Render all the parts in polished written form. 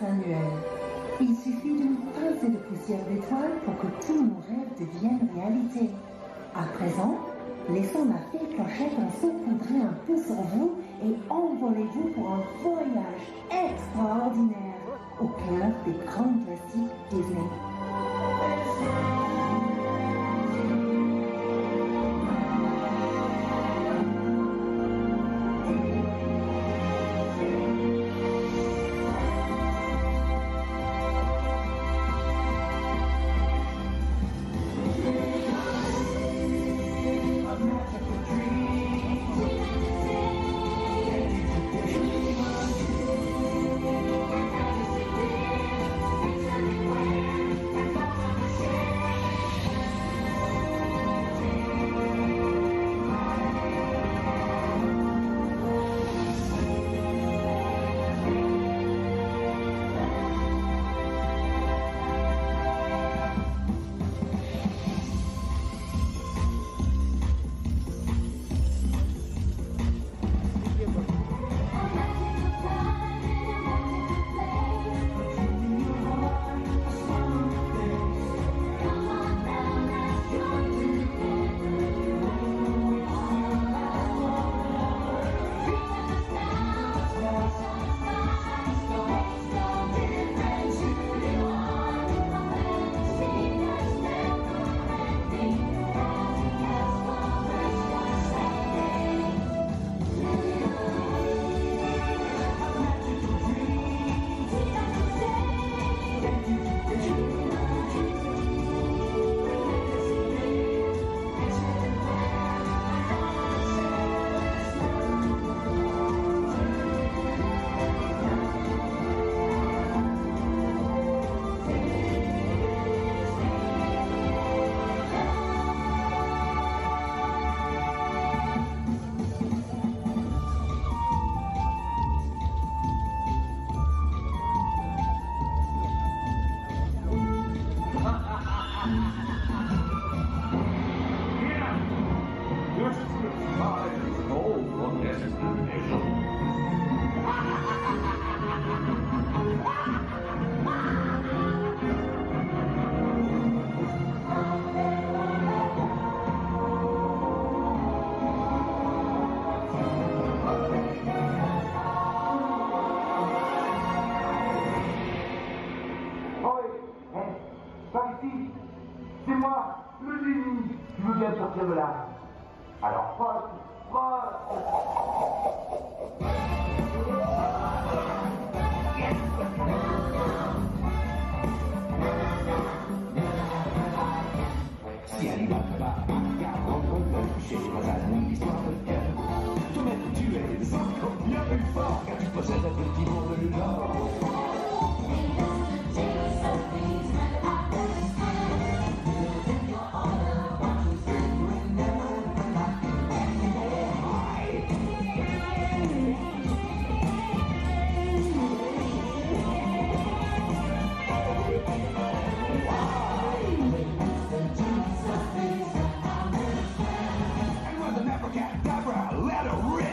vacances annuelles. Il suffit d'une pincée de poussière d'étoiles pour que tous nos rêves deviennent réalité. À présent, laissons ma fée Clochette en saupoudrer un peu sur vous et envolez-vous pour un voyage extraordinaire au cœur des grands classiques Disney. Let her rip!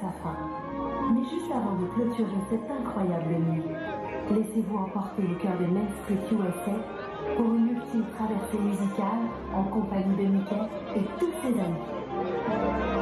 sa fin. Mais juste avant de clôturer cette incroyable nuit, laissez-vous emporter au cœur de Main Street USA pour une multiple traversée musicale en compagnie de Mickey et tous ses amis.